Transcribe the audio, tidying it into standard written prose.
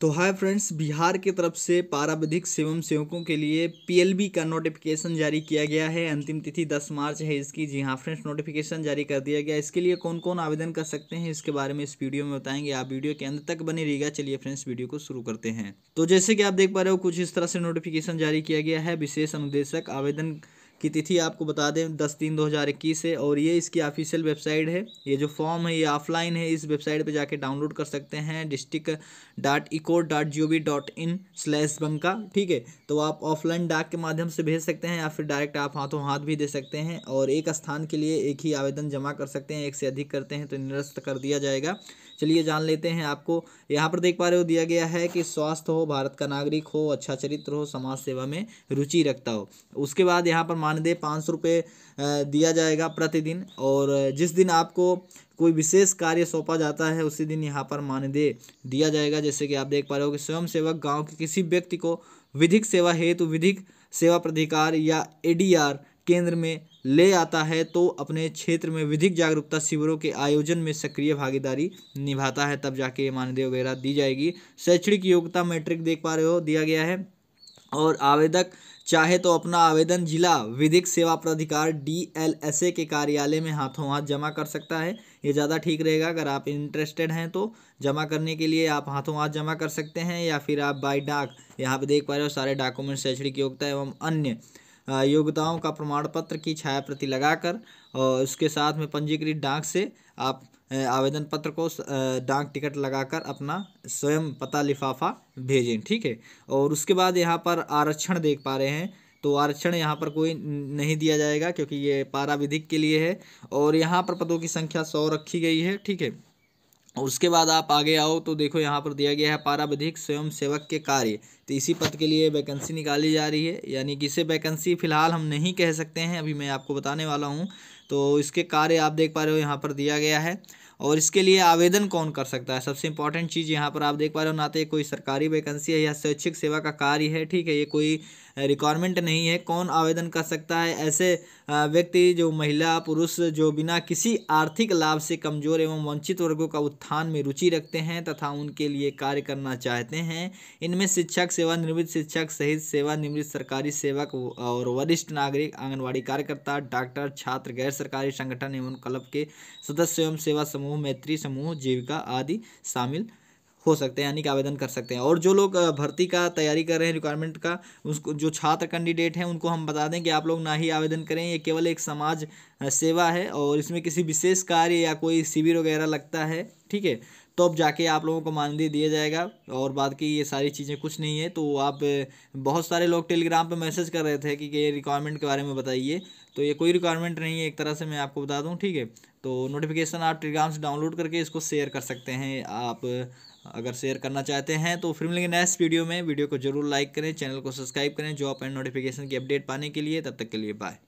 तो hi friends, Bihar की तरफ से पाराविधिक स्वयं सेवकों के लिए पीएलबी का नोटिफिकेशन जारी किया गया है। अंतिम तिथि 10 मार्च है इसकी। जी हाँ फ्रेंड्स, नोटिफिकेशन जारी कर दिया गया। इसके लिए कौन कौन आवेदन कर सकते हैं इसके बारे में इस वीडियो में बताएंगे। आप वीडियो के अंत तक बने रहिएगा। चलिए फ्रेंड्स, वीडियो को शुरू करते हैं। तो जैसे कि आप देख पा रहे हो, कुछ इस तरह से नोटिफिकेशन जारी किया गया है। विशेष अनुदेशक आवेदन की तिथि आपको बता दें 10/3/2021 है और ये इसकी ऑफिशियल वेबसाइट है। ये जो फॉर्म है ये ऑफलाइन है। इस वेबसाइट पे जाके डाउनलोड कर सकते हैं district.ecode.gov.in/banka। ठीक है, तो आप ऑफलाइन डाक के माध्यम से भेज सकते हैं या फिर डायरेक्ट आप हाथों हाथ भी दे सकते हैं। और एक स्थान के लिए एक ही आवेदन जमा कर सकते हैं, एक से अधिक करते हैं तो निरस्त कर दिया जाएगा। चलिए जान लेते हैं। आपको यहाँ पर देख पा रहे हो दिया गया है कि स्वास्थ्य हो, भारत का नागरिक हो, अच्छा चरित्र हो, समाज सेवा में रुचि रखता हो। उसके बाद यहाँ पर मानदेय 500 रुपये दिया जाएगा प्रतिदिन। और जिस दिन आपको कोई विशेष कार्य सौंपा जाता है उसी दिन यहाँ पर मानदेय दिया जाएगा। जैसे कि आप देख पा रहे हो कि स्वयंसेवक गांव के किसी व्यक्ति को विधिक सेवा हेतु विधिक सेवा प्राधिकार या ADR केंद्र में ले आता है तो अपने क्षेत्र में विधिक जागरूकता शिविरों के आयोजन में सक्रिय भागीदारी निभाता है, तब जाके ये मानदेय वगैरह दी जाएगी। शैक्षणिक योग्यता मैट्रिक देख पा रहे हो दिया गया है। और आवेदक चाहे तो अपना आवेदन जिला विधिक सेवा प्राधिकार DLSA के कार्यालय में हाथों हाथ जमा कर सकता है। ये ज़्यादा ठीक रहेगा। अगर आप इंटरेस्टेड हैं तो जमा करने के लिए आप हाथों हाथ जमा कर सकते हैं या फिर आप बाई डाक। यहाँ पे देख पा रहे हो सारे डॉक्यूमेंट शैक्षणिक योग्यता एवं अन्य योग्यताओं का प्रमाण पत्र की छाया प्रति लगाकर और उसके साथ में पंजीकृत डाक से आप आवेदन पत्र को डाक टिकट लगाकर अपना स्वयं पता लिफाफा भेजें। ठीक है, और उसके बाद यहाँ पर आरक्षण देख पा रहे हैं तो आरक्षण यहाँ पर कोई नहीं दिया जाएगा क्योंकि ये पाराविधिक के लिए है। और यहाँ पर पदों की संख्या 100 रखी गई है। ठीक है, उसके बाद आप आगे आओ तो देखो यहाँ पर दिया गया है पाराविधिक स्वयं सेवक के कार्य। तो इसी पद के लिए वैकेंसी निकाली जा रही है, यानी कि इसे वैकेंसी फ़िलहाल हम नहीं कह सकते हैं, अभी मैं आपको बताने वाला हूँ। तो इसके कार्य आप देख पा रहे हो यहाँ पर दिया गया है। और इसके लिए आवेदन कौन कर सकता है, सबसे इंपॉर्टेंट चीज़ यहाँ पर आप देख पा रहे हो, ना तो कोई सरकारी वैकेंसी है या स्वैच्छिक सेवा का कार्य है। ठीक है, ये कोई रिक्वायरमेंट नहीं है। कौन आवेदन कर सकता है, ऐसे व्यक्ति जो महिला पुरुष जो बिना किसी आर्थिक लाभ से कमजोर एवं वंचित वर्गों का उत्थान में रुचि रखते हैं तथा उनके लिए कार्य करना चाहते हैं। इनमें शिक्षक, सेवानिवृत्त शिक्षक सहित सेवानिवृत्त सरकारी सेवक और वरिष्ठ नागरिक, आंगनबाड़ी कार्यकर्ता, डॉक्टर, छात्र, गैर सरकारी संगठन एवं क्लब के सदस्य, स्वयं सेवा समूह, मैत्री समूह, जीविका आदि शामिल हो सकते हैं, यानी कि आवेदन कर सकते हैं। और जो लोग भर्ती का तैयारी कर रहे हैं रिक्वायरमेंट का, उसको जो छात्र कैंडिडेट हैं उनको हम बता दें कि आप लोग ना ही आवेदन करें। ये केवल एक समाज सेवा है और इसमें किसी विशेष कार्य या कोई शिविर वगैरह लगता है, ठीक है, तो अब जाके आप लोगों को मानदेय दिया जाएगा। और बाद की ये सारी चीज़ें कुछ नहीं है। तो आप बहुत सारे लोग टेलीग्राम पे मैसेज कर रहे थे कि ये रिक्वायरमेंट के बारे में बताइए, तो ये कोई रिक्वायरमेंट नहीं है, एक तरह से मैं आपको बता दूं। ठीक है, तो नोटिफिकेशन आप टेलीग्राम से डाउनलोड करके इसको शेयर कर सकते हैं। आप अगर शेयर करना चाहते हैं तो फिर मिलेंगे नेक्स्ट वीडियो में। वीडियो को जरूर लाइक करें, चैनल को सब्सक्राइब करें जॉब एंड नोटिफिकेशन की अपडेट पाने के लिए। तब तक के लिए बाय।